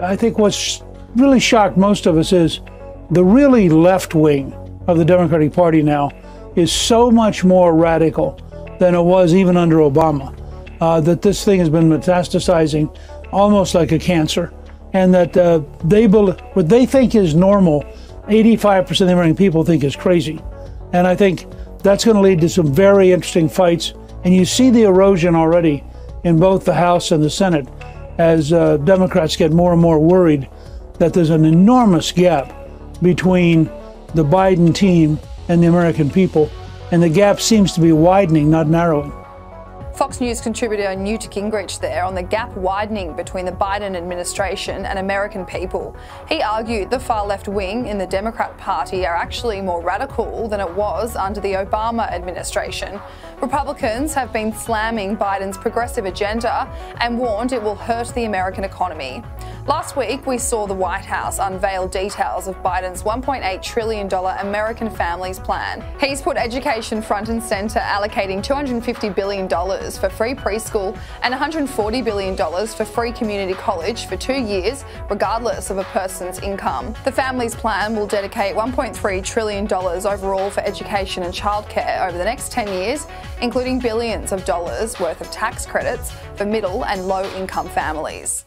I think what's really shocked most of us is the really left wing of the Democratic Party now is so much more radical than it was even under Obama, that this thing has been metastasizing almost like a cancer, and that what they think is normal, 85% of the American people think is crazy. And I think that's going to lead to some very interesting fights. And you see the erosion already in both the House and the Senate as Democrats get more and more worried that there's an enormous gap between the Biden team and the American people. And the gap seems to be widening, not narrowing. Fox News contributor Newt Gingrich there on the gap widening between the Biden administration and American people. He argued the far left wing in the Democrat Party are actually more radical than it was under the Obama administration. Republicans have been slamming Biden's progressive agenda and warned it will hurt the American economy. Last week, we saw the White House unveil details of Biden's $1.8 trillion American Families Plan. He's put education front and center, allocating $250 billion for free preschool and $140 billion for free community college for 2 years, regardless of a person's income. The Families Plan will dedicate $1.3 trillion overall for education and childcare over the next 10 years, including billions of dollars worth of tax credits for middle and low income families.